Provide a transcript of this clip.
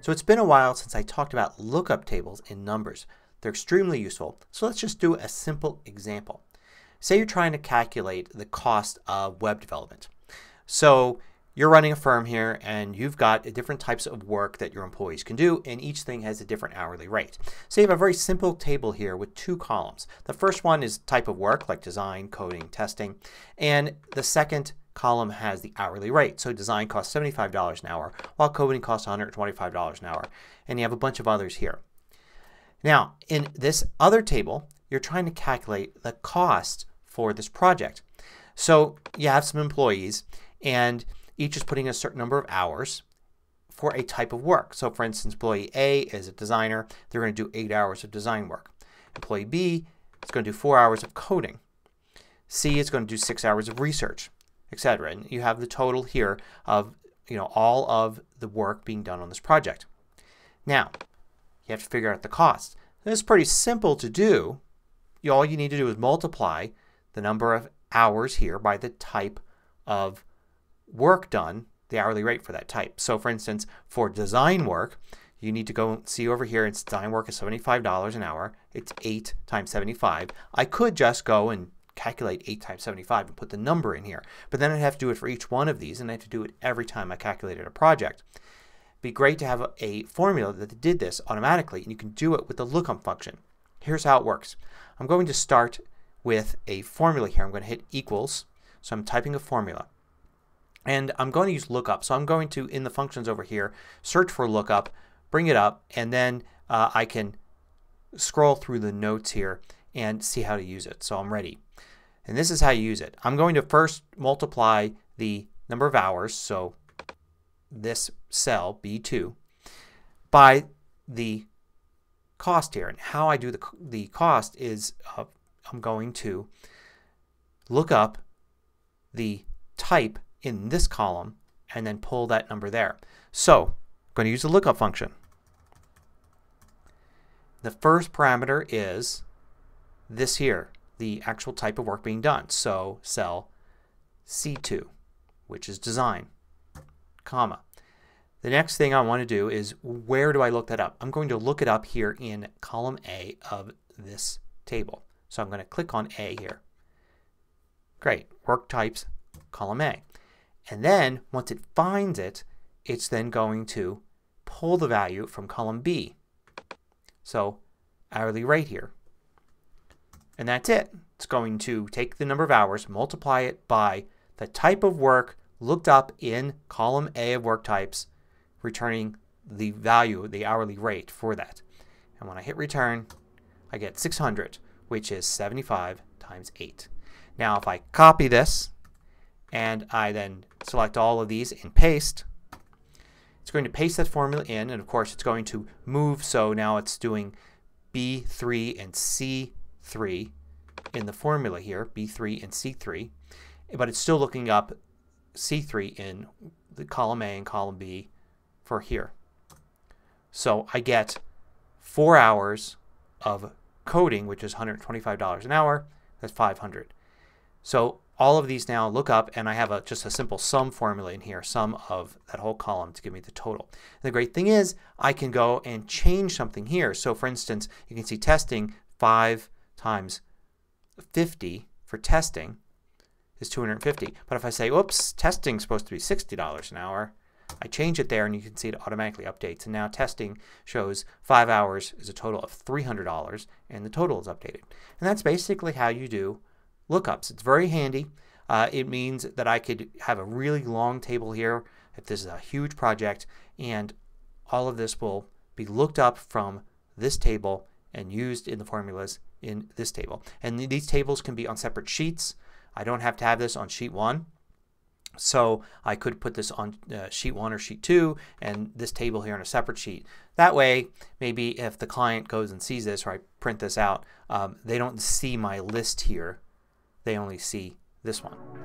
So it's been a while since I talked about lookup tables in Numbers. They're extremely useful. So let's just do a simple example. Say you're trying to calculate the cost of web development. So you're running a firm here and you've got different types of work that your employees can do, and each thing has a different hourly rate. So you have a very simple table here with two columns. The first one is type of work, like design, coding, testing, and the second column has the hourly rate. So design costs $75 an hour while coding costs $125 an hour, and you have a bunch of others here. Now in this other table you're trying to calculate the cost for this project. So you have some employees and each is putting a certain number of hours for a type of work. So for instance employee A is a designer. They're going to do 8 hours of design work. Employee B is going to do 4 hours of coding. C is going to do 6 hours of research, etc. And you have the total here of, you know, all of the work being done on this project. Now you have to figure out the cost. And it's pretty simple to do. All you need to do is multiply the number of hours here by the type of work done, the hourly rate for that type. So for instance for design work you need to go see over here. It's design work is $75 an hour. It's 8 times 75. I could just go and calculate 8 times 75 and put the number in here. But then I'd have to do it for each one of these, and I'd have to do it every time I calculated a project. It'd be great to have a formula that did this automatically, and you can do it with the lookup function. Here's how it works. I'm going to start with a formula here. I'm going to hit equals. So I'm typing a formula. And I'm going to use lookup. So I'm going to, in the functions over here, search for lookup, bring it up, and then I can scroll through the notes here and see how to use it. So I'm ready. And this is how you use it. I'm going to first multiply the number of hours, so this cell, B2, by the cost here. And how I do the cost is I'm going to look up the type in this column and then pull that number there. So I'm going to use the lookup function. The first parameter is this here, the actual type of work being done. So cell C2, which is design, comma. The next thing I want to do is where do I look that up. I'm going to look it up here in column A of this table. So I'm going to click on A here. Great. Work types, column A. And then once it finds it, it's then going to pull the value from column B. So hourly rate here. And that's it. It's going to take the number of hours, multiply it by the type of work looked up in column A of work types, returning the value, the hourly rate for that. And when I hit return, I get 600, which is 75 times 8. Now if I copy this and I then select all of these and paste, it's going to paste that formula in, and of course it's going to move, so now it's doing B3 and C3 in the formula here, B3 and C3, but it's still looking up C3 in the column A and column B for here. So I get 4 hours of coding, which is $125 an hour. That's 500. So all of these now look up, and I have just a simple sum formula in here, sum of that whole column to give me the total. And the great thing is I can go and change something here. So for instance you can see testing 5 times 50 for testing is 250. But if I say, oops, testing is supposed to be $60 an hour, I change it there and you can see it automatically updates. And now testing shows 5 hours is a total of $300 and the total is updated. And that's basically how you do lookups. It's very handy. It means that I could have a really long table here if this is a huge project, and all of this will be looked up from this table and used in the formulas in this table. And these tables can be on separate sheets. I don't have to have this on sheet 1. So I could put this on sheet 1 or sheet 2 and this table here on a separate sheet. That way maybe if the client goes and sees this, or I print this out, they don't see my list here. They only see this one.